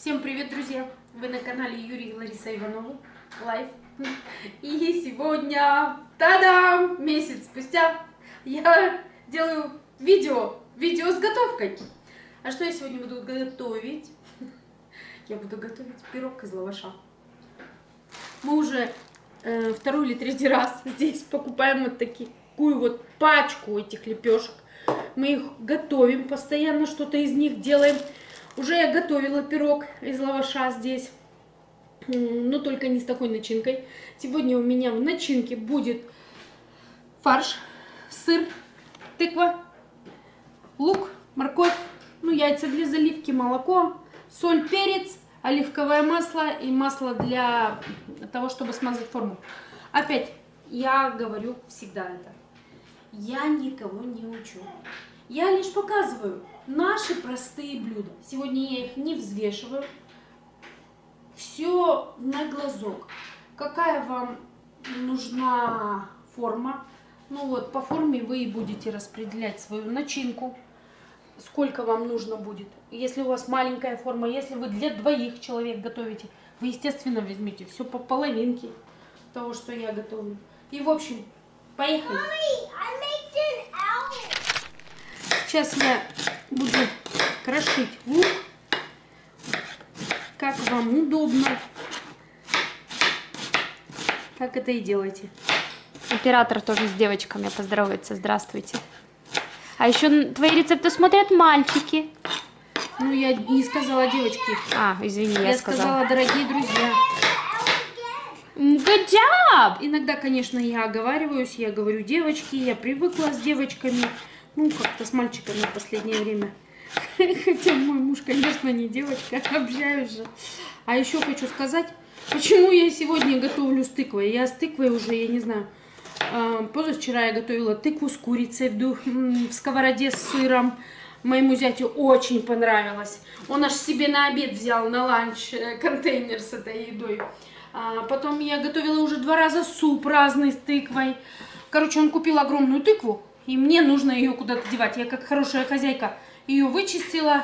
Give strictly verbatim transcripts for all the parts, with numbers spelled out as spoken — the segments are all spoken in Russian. Всем привет, друзья! Вы на канале Юрий и Лариса Иванова Лайф. И сегодня, та-дам, месяц спустя я делаю видео, видео с готовкой. А что я сегодня буду готовить? Я буду готовить пирог из лаваша. Мы уже э, второй или третий раз здесь покупаем вот такую вот пачку этих лепешек. Мы их готовим, постоянно что-то из них делаем. Уже я готовила пирог из лаваша здесь, но только не с такой начинкой. Сегодня у меня в начинке будет фарш, сыр, тыква, лук, морковь, ну, яйца для заливки, молоко, соль, перец, оливковое масло и масло для того, чтобы смазать форму. Опять я говорю всегда это. Я никого не учу. Я лишь показываю наши простые блюда. Сегодня я их не взвешиваю. Все на глазок. Какая вам нужна форма? Ну вот, по форме вы и будете распределять свою начинку. Сколько вам нужно будет. Если у вас маленькая форма, если вы для двоих человек готовите, вы, естественно, возьмите все по половинке того, что я готовлю. И, в общем, поехали. Сейчас я буду крошить лук, как вам удобно, так это и делайте. Оператор тоже с девочками поздоровается. Здравствуйте. А еще твои рецепты смотрят мальчики. Ну, я не сказала девочки. А, извини, я, я сказала. Я сказала, дорогие друзья. Good job! Иногда, конечно, я оговариваюсь, я говорю девочки, я привыкла с девочками. Ну, как-то с мальчиками в последнее время. Хотя мой муж, конечно, не девочка, общаюсь же. А еще хочу сказать, почему я сегодня готовлю с тыквой. Я с тыквой уже, я не знаю, позавчера я готовила тыкву с курицей в сковороде с сыром. Моему зятю очень понравилось. Он аж себе на обед взял, на ланч, контейнер с этой едой. Потом я готовила уже два раза суп разный с тыквой. Короче, он купил огромную тыкву. И мне нужно ее куда-то девать. Я, как хорошая хозяйка, ее вычистила,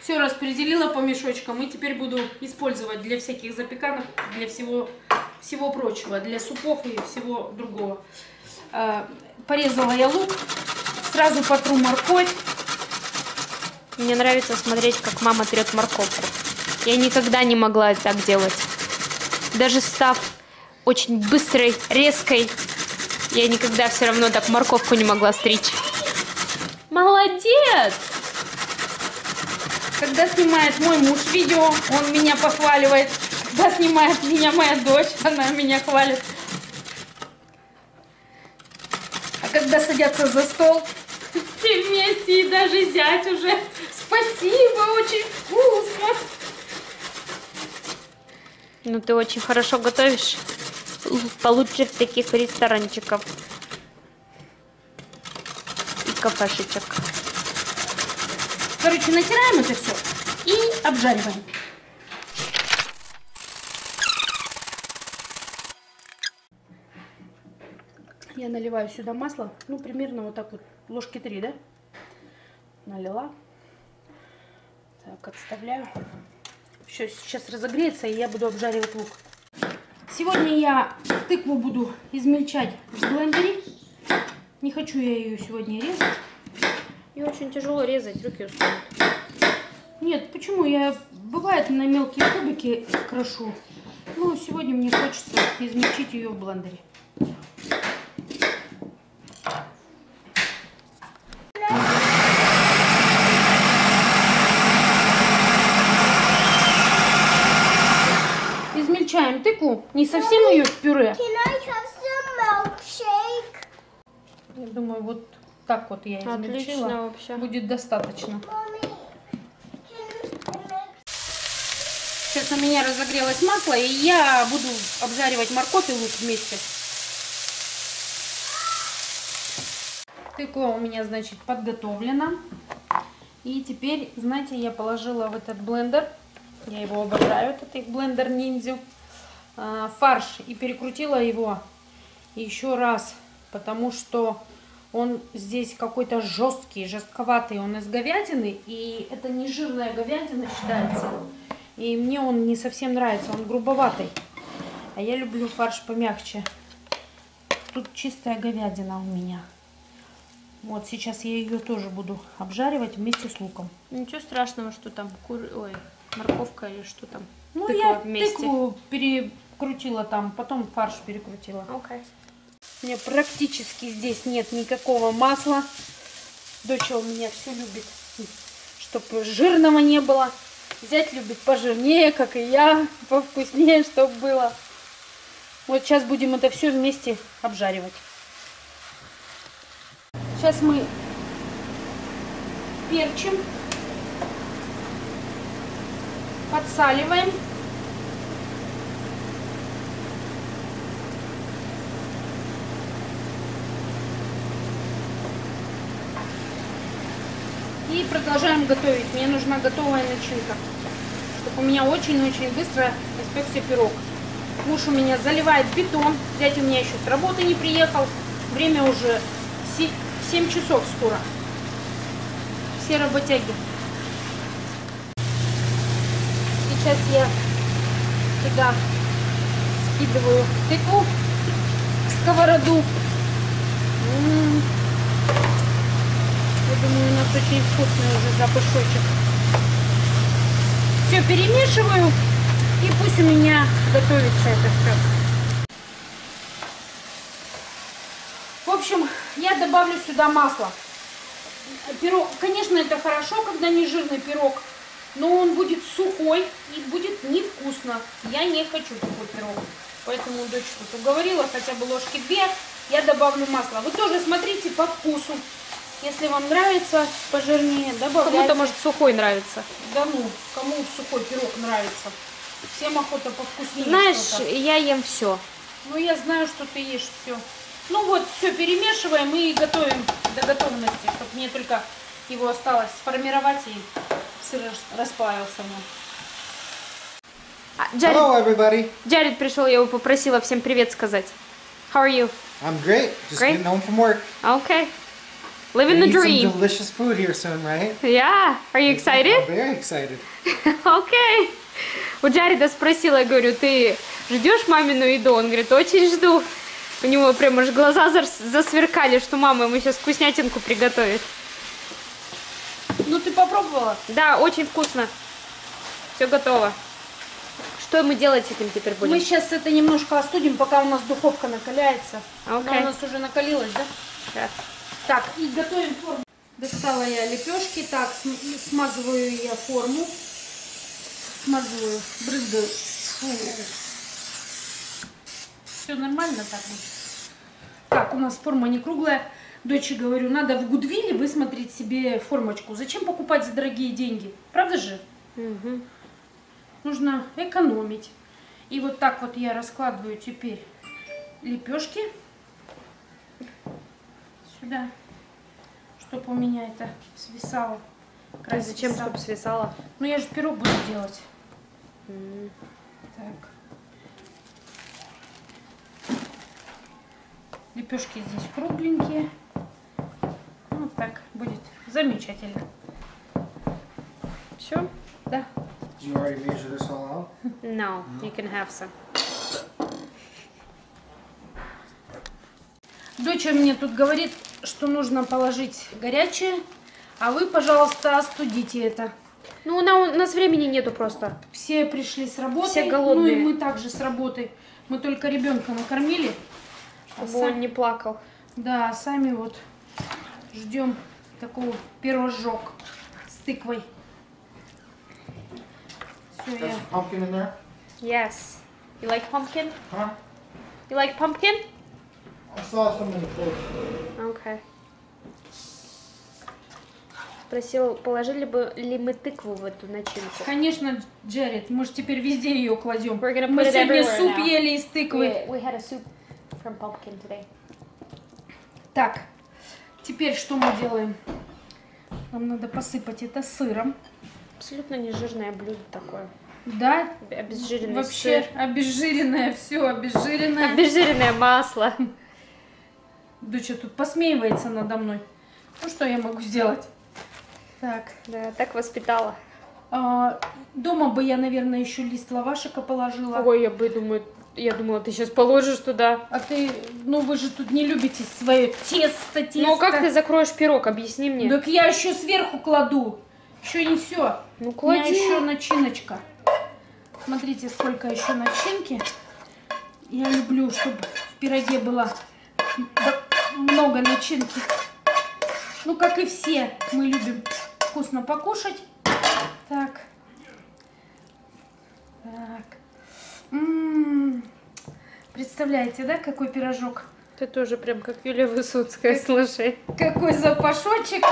все распределила по мешочкам. И теперь буду использовать для всяких запеканок, для всего, всего прочего, для супов и всего другого. Порезала я лук, сразу потру морковь. Мне нравится смотреть, как мама трет морковку. Я никогда не могла так делать. Даже став очень быстрой, резкой, я никогда все равно так морковку не могла стричь. Молодец! Когда снимает мой муж видео, он меня похваливает. Когда снимает меня моя дочь, она меня хвалит. А когда садятся за стол, все вместе, и даже зять уже. Спасибо, очень вкусно! Ну, ты очень хорошо готовишь. Получше таких ресторанчиков и кафешечек. Короче, натираем это все и обжариваем. Я наливаю сюда масло, ну, примерно вот так вот, ложки три, да? Налила. Так, отставляю. Все, сейчас разогреется, и я буду обжаривать лук. Сегодня я тыкву буду измельчать в блендере. Не хочу я ее сегодня резать. Ее очень тяжело резать, руки устают. Нет, почему? Я, бывает, на мелкие кубики крошу. Ну, сегодня мне хочется измельчить ее в блендере. Тыкву, не совсем ее в пюре. Я думаю, вот так вот я измельчила. Отлично, вообще. Будет достаточно. Сейчас у меня разогрелось масло, и я буду обжаривать морковь и лук вместе. Тыква у меня, значит, подготовлена. И теперь, знаете, я положила в этот блендер. Я его обожаю, этот их блендер ниндзю. Фарш, и перекрутила его еще раз, потому что он здесь какой-то жесткий, жестковатый, он из говядины, и это не жирная говядина считается, И мне он не совсем нравится, он грубоватый. А я люблю фарш помягче. Тут чистая говядина у меня. Вот сейчас я ее тоже буду обжаривать вместе с луком. Ничего страшного, что там кур... Ой, морковка или что там. Ну, тыква я вместе. Тыкву перекрутила там, потом фарш перекрутила. Окей. У меня практически здесь нет никакого масла. Доча у меня все любит, чтобы жирного не было. Зять любит пожирнее, как и я, повкуснее, чтобы было. Вот сейчас будем это все вместе обжаривать. Сейчас мы перчим, подсаливаем. И продолжаем готовить. Мне нужна готовая начинка, чтобы у меня очень-очень быстро испекся пирог. Муж у меня заливает бетон. Зять у меня еще с работы не приехал. Время уже семь часов скоро. Все работяги. Сейчас я сюда скидываю тыкву в сковороду. Я думаю, у нас очень вкусный уже запашочек. Все перемешиваю, и пусть у меня готовится это все. В общем, я добавлю сюда масло. Пирог, конечно, это хорошо, когда не жирный пирог, но он будет сухой и будет невкусно. Я не хочу такой пирог. Поэтому дочь тут уговорила, хотя бы ложки две, я добавлю масло. Вы тоже смотрите по вкусу. Если вам нравится пожирнее, добавляйте. Кому-то, может, сухой нравится. Да ну, кому сухой пирог нравится. Всем охота повкуснее. Знаешь, я ем все. Ну, я знаю, что ты ешь все. Ну вот, все перемешиваем и готовим до готовности, чтобы мне только его осталось сформировать, и сыр расплавился. Джаред, hello, everybody. Джаред пришел, я его попросила всем привет сказать. How are you? I'm great. Just great? Getting home from work. Okay. Living the dream. Some delicious food here soon, right? Yeah. Are you excited? I'm very excited. Okay. У Джареда спросила, я говорю, ты ждешь мамину еду? Он говорит, очень жду. У него прям аж глаза засверкали, что мама ему сейчас вкуснятинку приготовит. Ну ты попробовала? Да, очень вкусно. Все готово. Что мы делать с этим теперь будем? Мы сейчас это немножко остудим, пока у нас духовка накаляется. Okay. Она у нас уже накалилась, да? Да. Так, и готовим форму. Достала я лепешки, так, смазываю я форму. Смазываю, брызгаю. Все нормально так? Так, у нас форма не круглая. Доче говорю, надо в Гудвилле высмотреть себе формочку. Зачем покупать за дорогие деньги? Правда же? Угу. Нужно экономить. И вот так вот я раскладываю теперь лепешки. Да, чтобы у меня это свисало. А зачем, свисало. Чтобы свисало? Ну я же пирог буду делать. Mm. Так. Лепешки здесь кругленькие. Вот так будет замечательно. Все? Да. You already measured this all out? No, you can have some. Доча мне тут говорит, что нужно положить горячее, а вы, пожалуйста, остудите это. Ну, на, у нас времени нету просто. Все пришли с работы, все голодные. Ну и мы также с работы. Мы только ребенка накормили. Чтобы а сам... он не плакал. Да, сами вот ждем такого пирожок с тыквой. Все, я... Pumpkin in there? Yes. You like pumpkin? Huh? You like pumpkin? Okay. Спросил, положили бы ли мы тыкву в эту начинку? Конечно, Джаред, мы же теперь везде ее кладем. Мы сегодня суп now. Ели из тыквы. We, we had a soup from pumpkin today. Так, теперь что мы делаем? Нам надо посыпать это сыром. Абсолютно нежирное блюдо такое. Да, обезжиренный вообще сыр. Обезжиренное все, обезжиренное. Обезжиренное масло. Доча тут посмеивается надо мной. Ну что я могу сделать? Так, да, так воспитала. Дома бы я, наверное, еще лист лавашика положила. Ой, я бы, думаю, я думала, ты сейчас положишь туда. А ты, ну вы же тут не любите свое тесто, тесто. Ну как ты закроешь пирог, объясни мне. Так я еще сверху кладу. Еще не все. Ну клади. У меня еще начиночка. Смотрите, сколько еще начинки. Я люблю, чтобы в пироге было много начинки. Ну, как и все, мы любим вкусно покушать. Так. Так. М-м-м. Представляете, да, какой пирожок? Ты тоже прям как Юлия Высоцкая, как, слушай. Какой запашочек.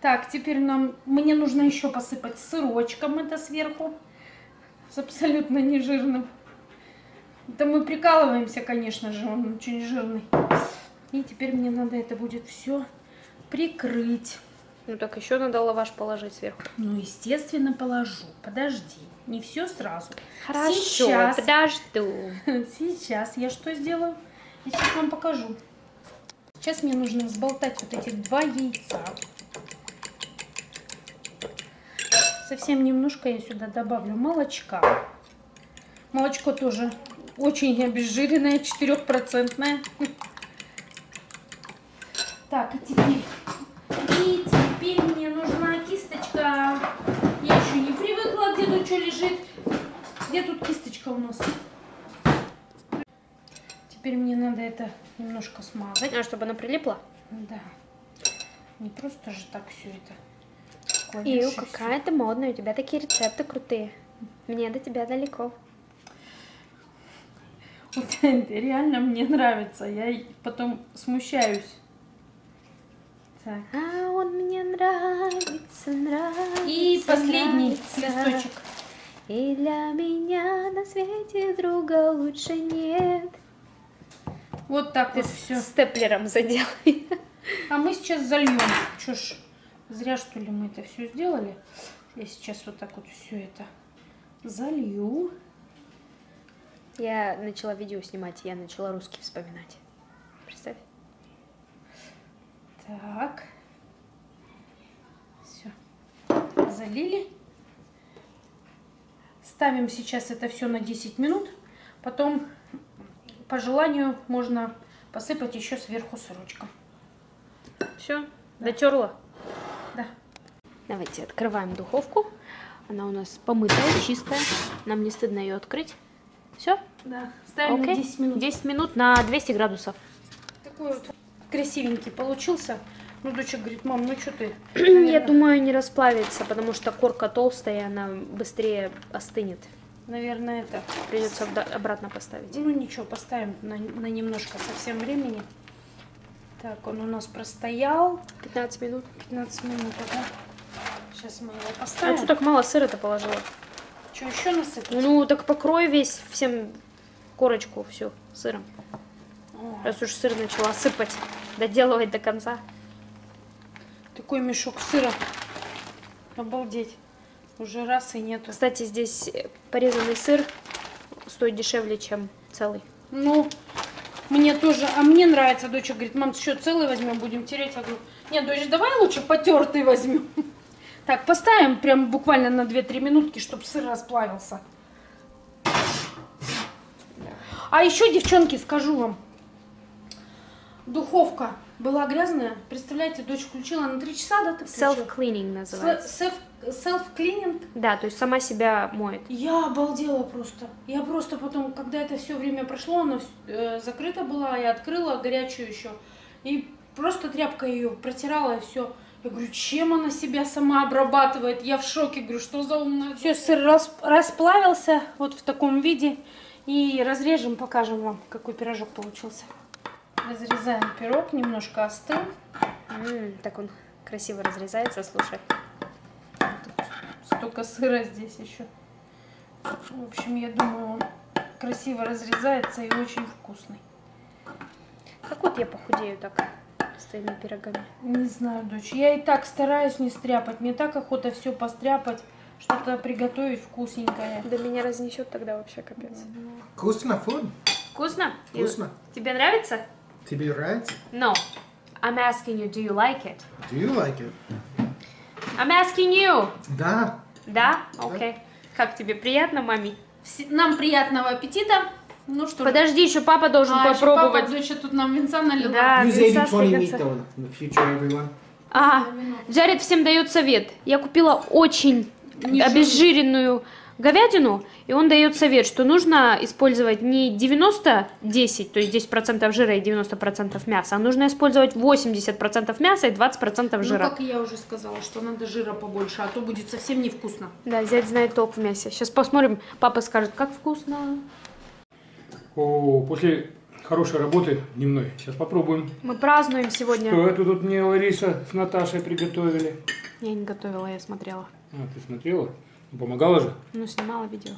Так, теперь нам, мне нужно еще посыпать сырочком это сверху. С абсолютно нежирным. Да мы прикалываемся, конечно же, он очень жирный. И теперь мне надо это будет все прикрыть. Ну так еще надо лаваш положить сверху. Ну естественно положу. Подожди, не все сразу. Хорошо, сейчас, подожду. Сейчас я что сделаю? Я сейчас вам покажу. Сейчас мне нужно взболтать вот эти два яйца. Совсем немножко я сюда добавлю молочка. Молочко тоже очень обезжиренное, четырёхпроцентное. Так, и теперь, и теперь мне нужна кисточка. Я еще не привыкла, где тут что лежит. Где тут кисточка у нас? Теперь мне надо это немножко смазать. А, чтобы она прилипла? Да. Не просто же так все это. Ил, какая ты модная, у тебя такие рецепты крутые. Мне до тебя далеко. Вот, реально мне нравится, я потом смущаюсь. Так. А он мне нравится, нравится. И последний нравится. Листочек. И для меня на свете друга лучше нет. Вот так ты вот все. Степлером заделай. А мы сейчас зальем. Чё ж. Зря, что ли, мы это все сделали. Я сейчас вот так вот все это залью. Я начала видео снимать, я начала русский вспоминать. Представь. Так. Все. Залили. Ставим сейчас это все на десять минут. Потом, по желанию, можно посыпать еще сверху сырочком. Все, да. Дотерла? Да. Давайте открываем духовку. Она у нас помытая, чистая. Нам не стыдно ее открыть. Все? Да. Ставим okay. на десять минут. десять минут на двести градусов. Такой вот красивенький получился. Ну, дочек говорит, мам, ну что ты? Наверное... Я думаю, не расплавится, потому что корка толстая, она быстрее остынет. Наверное, это... Придется обратно поставить. Ну, ничего, поставим на, на немножко совсем времени. Так, он у нас простоял. пятнадцать минут. пятнадцать минут, да? Сейчас мы его поставим. А что так мало сыра-то положила? Что, еще насыпать? Ну, так покрой весь, всем корочку всю сыром. О. Раз уж сыр начала сыпать, доделывать до конца. Такой мешок сыра. Обалдеть. Уже раз и нету. Кстати, здесь порезанный сыр стоит дешевле, чем целый. Ну... Мне тоже, а мне нравится, дочка говорит, мам, еще целый возьмем, будем терять. Я говорю, нет, дочь, давай лучше потертый возьмем. Так, поставим прям буквально на две-три минутки, чтобы сыр расплавился. А еще, девчонки, скажу вам, духовка была грязная, представляете, дочь включила на три часа, да, ты включила? Self-cleaning называется. Self-cleaning? Да, то есть сама себя моет. Я обалдела просто. Я просто потом, когда это все время прошло, она э, закрыта была, я открыла горячую еще. И просто тряпкой ее протирала, и все. Я говорю, чем она себя сама обрабатывает? Я в шоке, говорю, что за умная... Все, сыр расп... расплавился вот в таком виде. И разрежем, покажем вам, какой пирожок получился. Разрезаем пирог, немножко остыл. М-м, так он красиво разрезается, слушай. Столько сыра здесь еще. В общем, я думаю, он красиво разрезается и очень вкусный. Как вот я похудею так с твоими пирогами? Не знаю, дочь. Я и так стараюсь не стряпать. Мне так охота все постряпать, что-то приготовить вкусненькое. Да меня разнесет тогда вообще капец. Вкусно, фуд. Вкусно? Вкусно. Тебе нравится? Тебе нравится? No. I'm asking you, do you like it? Do you like it? I'm asking you. Да. Да? Окей. Okay. Как тебе? Приятно, маме? Нам приятного аппетита. Ну что, подожди, еще папа должен а, попробовать. Еще папа еще тут нам винца налила. Да, винца future, а, Джаред всем дает совет. Я купила очень не обезжиренную говядину, и он дает совет, что нужно использовать не девяносто десять, то есть десять процентов жира и девяносто процентов мяса, а нужно использовать восемьдесят процентов мяса и двадцать процентов жира. Ну, как я уже сказала, что надо жира побольше, а то будет совсем невкусно. Да, зять знает толк в мясе. Сейчас посмотрим, папа скажет, как вкусно. О, после хорошей работы дневной. Сейчас попробуем. Мы празднуем сегодня. Что это тут мне Лариса с Наташей приготовили? Я не готовила, я смотрела. А, ты смотрела? Помогала же? Ну, снимала видео.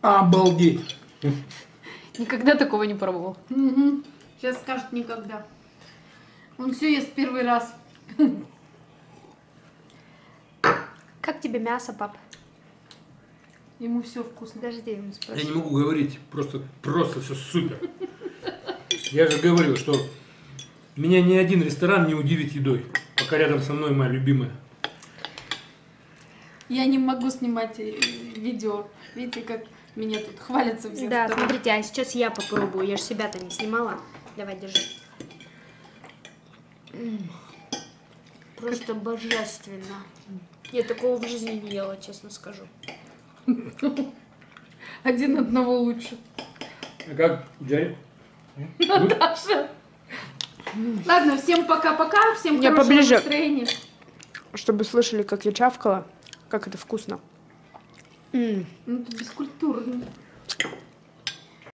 Обалдеть! Никогда такого не пробовал. Угу. Сейчас скажет никогда. Он все ест первый раз. Как тебе мясо, пап? Ему все вкусно. Подожди, ему спросить. Я не могу говорить. Просто, просто все супер. Я же говорил, что... Меня ни один ресторан не удивит едой, пока рядом со мной моя любимая. Я не могу снимать видео. Видите, как меня тут хвалятся все. Да, стороны. Смотрите, а сейчас я попробую. Я же себя-то не снимала. Давай, держи. Просто божественно. Я такого в жизни не ела, честно скажу. Один одного лучше. А как, Джаред? Наташа! Ладно, всем пока-пока, всем я хорошего поближе, настроения. Чтобы слышали, как я чавкала, как это вкусно. М-м. Ну, ты бескультурный.